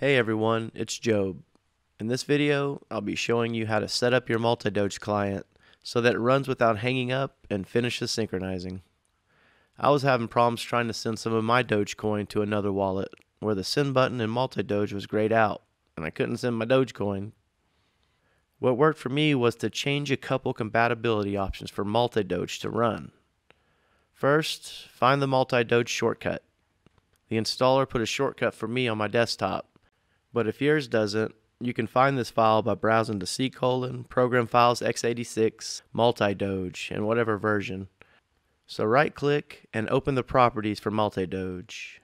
Hey everyone, it's Job. In this video, I'll be showing you how to set up your MultiDoge client so that it runs without hanging up and finishes synchronizing. I was having problems trying to send some of my Dogecoin to another wallet where the send button in MultiDoge was grayed out and I couldn't send my Dogecoin. What worked for me was to change a couple compatibility options for MultiDoge to run. First, find the MultiDoge shortcut. The installer put a shortcut for me on my desktop. But if yours doesn't, you can find this file by browsing to C:\Program Files x86 MultiDoge in whatever version. So right click and open the properties for MultiDoge.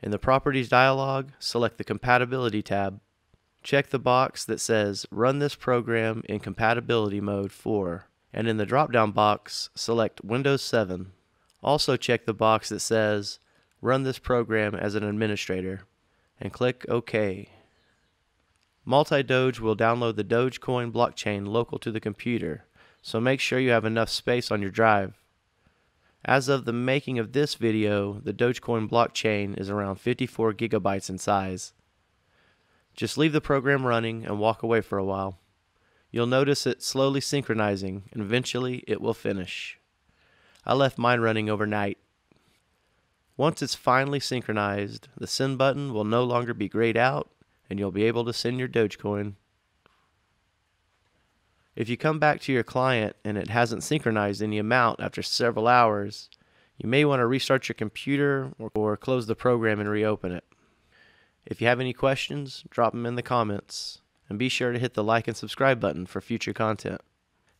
In the properties dialog, select the compatibility tab. Check the box that says run this program in compatibility mode for, and in the drop down box, select Windows 7. Also check the box that says run this program as an administrator, and click OK. MultiDoge will download the Dogecoin blockchain local to the computer, so make sure you have enough space on your drive. As of the making of this video, the Dogecoin blockchain is around 54 gigabytes in size. Just leave the program running and walk away for a while. You'll notice it slowly synchronizing, and eventually it will finish. I left mine running overnight. Once it's finally synchronized, the send button will no longer be grayed out and you'll be able to send your Dogecoin. If you come back to your client and it hasn't synchronized any amount after several hours, you may want to restart your computer or close the program and reopen it. If you have any questions, drop them in the comments and be sure to hit the like and subscribe button for future content.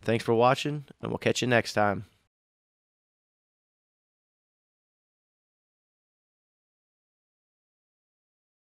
Thanks for watching and we'll catch you next time.